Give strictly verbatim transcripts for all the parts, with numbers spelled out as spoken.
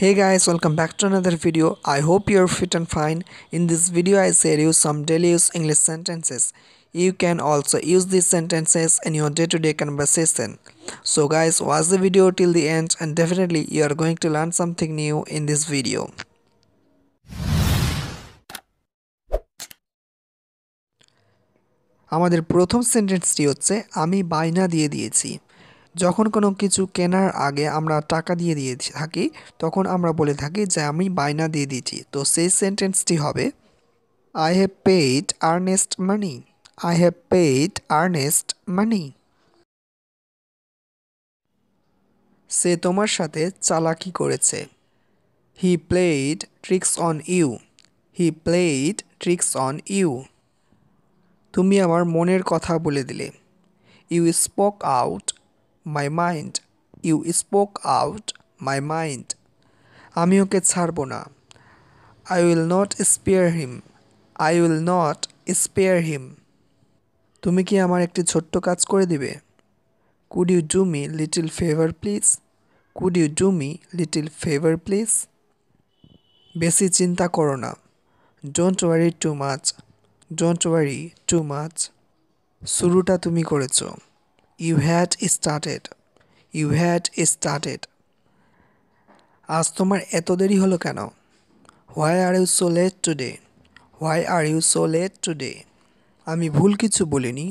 Hey guys, welcome back to another video. I hope you're fit and fine. In this video I share you some daily use English sentences. You can also use these sentences in your day-to-day conversation. So guys, watch the video till the end and definitely you are going to learn something new in this video. আমাদের প্রথম সেন্টেন্সটি হচ্ছে আমি বাইনা দিয়ে দিয়েছি। যখন কোনো কিছু কেনার আগে আমরা টাকা দিয়ে দিয়ে থাকি তখন আমরা বলে থাকি যে আমি বাইনা দিয়ে দিয়েছি। তো সেই সেন্টেন্সটি হবে I have paid earnest money. I have paid earnest money. সে তোমার সাথে চালাকি করেছে। He played tricks on you. He played tricks on you. তুমি আমার মনের কথা বলে দিলে। You spoke out my mind. You spoke out my mind. আমি ওকে ছাড়বো না। I will not spare him. I will not spare him. তুমি কি আমার একটি ছোট্ট কাজ করে দিবে? Could you do me little favor please? Could you do me little favor please? বেশি চিন্তা করো না। Don't worry too much. Don't worry too much. শুরুটা তুমি করেছো। You had started. You had started. আজ তোমার এত দেরি হলো কেন? Why are you so late today? Why are you so late today? আমি ভুল কিছু বলিনি।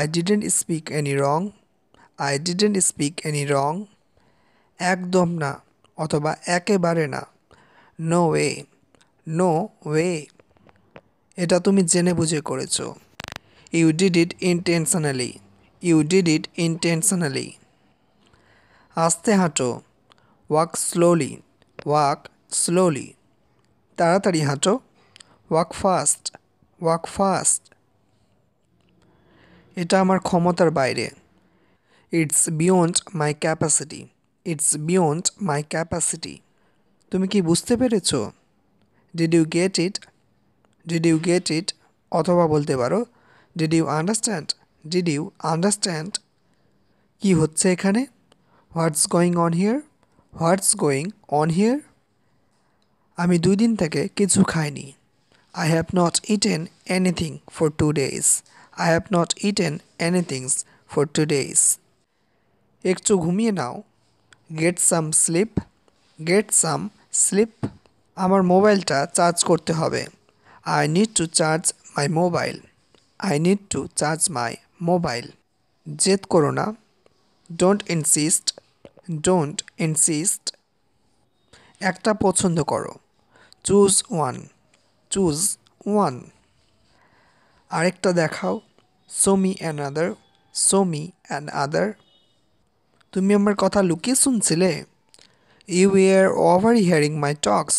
I didn't speak any wrong. I didn't speak any wrong. একদম না অথবা একেবারে না। No way. No way. এটা তুমি জেনে বুঝে করেছো। You did it intentionally. You did it intentionally. আস্তে হাঁটো। Walk slowly. Walk slowly. তাড়াতাড়ি হাঁটো। Walk fast. Walk fast. এটা আমার ক্ষমতার বাইরে। It's beyond my capacity. It's beyond my capacity. তুমি কি বুঝতে পেরেছো? Did you get it? Did you get it? অথবা বলতে পারো Did you understand? Did you understand? কি হচ্ছে এখানে? What's going on here? What's going on here? আমি দুই দিন থেকে কিছু খাইনি। I have not eaten anything for two days. I have not eaten anything for two days. একটু ঘুমিয়ে নাও। Get some sleep. Get some sleep. আমার মোবাইলটা চার্জ করতে হবে। I need to charge my mobile. I need to charge my mobile. জেদ করো না। Don't insist. Don't insist. একটা পছন্দ করো। Choose one. Choose one. আরেকটা দেখাও। Show me another. Show me another. তুমি আমার কথা লুকিয়ে শুনছিলে। You were overhearing my talks.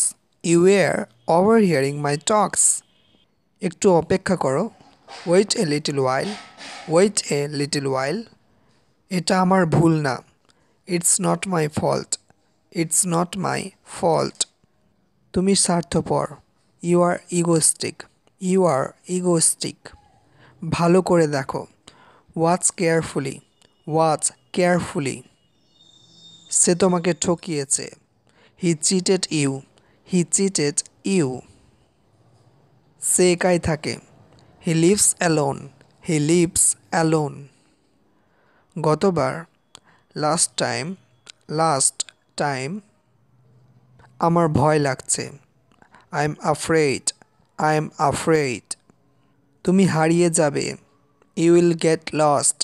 You were overhearing my talks. একটু অপেক্ষা করো। Wait a little while. Wait a little while. এটা আমার ভুল না। It's not my fault. It's not my fault. তুমি স্বার্থপর। You are egoistic. You are egoistic. ভালো করে দেখো। Watch carefully. Watch carefully. সে তোমাকে ঠকিয়েছে। He cheated you. He cheated you. সে একাই থাকে। He lives alone. He lives alone. গতবার last time. Last time. আমার ভয় লাগছে। I'm afraid. I'm afraid. তুমি হারিয়ে যাবে। You will get lost.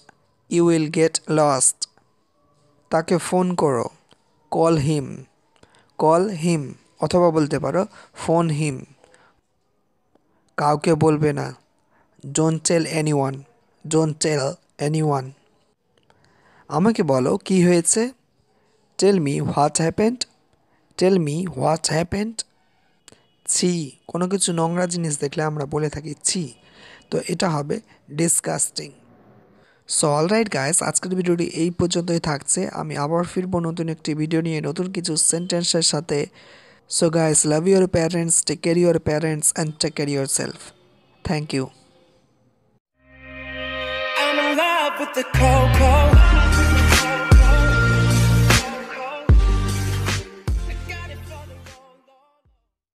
You will get lost. তাকে ফোন করো। Call him. Call him. অথবা বলতে পারো phone him. কাউকে বলবে না। Don't tell anyone. Don't tell anyone. আমাকে বলো কি হয়েছে? Tell me what happened. Tell me what happened. ছি, কোনো কিছু নোংরা জিনিস দেখলে আমরা বলে থাকি ছি। তো এটা হবে disgusting. সো অলরাইট গাইস, আজকের ভিডিওটি এই পর্যন্তই থাকছে। আমি আবার ফিরবো নতুন একটি ভিডিও নিয়ে নতুন কিছু সেন্টেন্সের সাথে। So guys, love your parents, take care your parents and take care yourself. Thank you. I'm in love with the cold, cold.